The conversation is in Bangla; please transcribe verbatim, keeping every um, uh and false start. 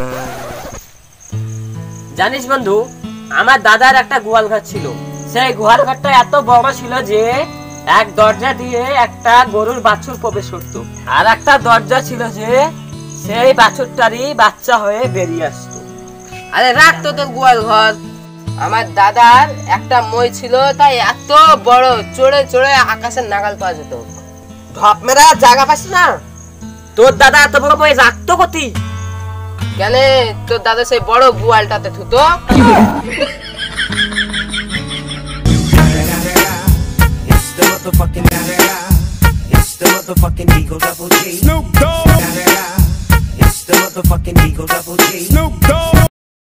না জানিস বন্ধু আমার দাদার একটা গোয়াল ঘর ছিল সেই গোয়াল ঘরটা এত বড় ছিল যে এক দরজা দিয়ে একটা গরুর বাছুর প্রবেশ করত আর একটা দরজা ছিল যে সেই বাছুরটারই বাচ্চা হয়ে বেরিয়ে আসতো আরে রাখ তো তোর গোয়াল ঘর আমার দাদার একটা মই ছিল তাই এত বড় চড়ে চড়ে আকাশের নাগাল পাওয়া যেত ঢপ মেরা জায়গা পাস না তোর দাদা এত বড় মই রাখতো কোথায় কেন তোর দাদা সেই বড় গোয়ালটাতে থুতো